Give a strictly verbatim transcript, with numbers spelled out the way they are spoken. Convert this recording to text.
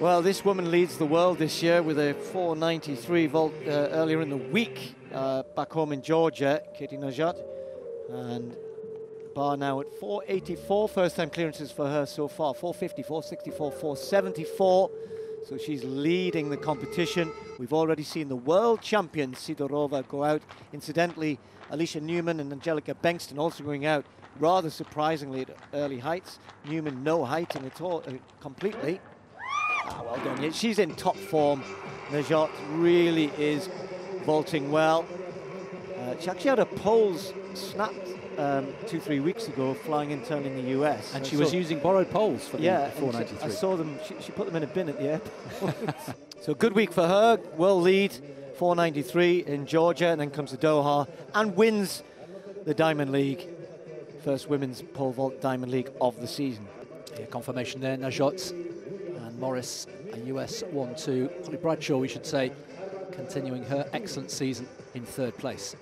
Well, this woman leads the world this year with a four ninety-three vault uh, earlier in the week uh, back home in Georgia, Katie Nageotte. And bar now at four eighty-four, first time clearances for her so far, four fifty, four sixty-four, four seventy-four. So she's leading the competition. We've already seen the world champion Sidorova go out. Incidentally, Alicia Newman and Angelica Bengston also going out rather surprisingly at early heights. Newman no height in it all, uh, completely. Ah, well done. She's in top form. Nageotte really is vaulting well. Uh, she actually had her poles snapped um, two, three weeks ago, flying intern in the U S. And I she was using borrowed poles for yeah, the four ninety-three. Yeah, I saw them. She, she put them in a bin at the airport. So good week for her. World lead, four ninety-three in Georgia, and then comes to Doha and wins the Diamond League. First women's pole vault Diamond League of the season. Yeah, confirmation there, Nageotte. Morris, a U S one two. Holly Bradshaw, we should say, continuing her excellent season in third place.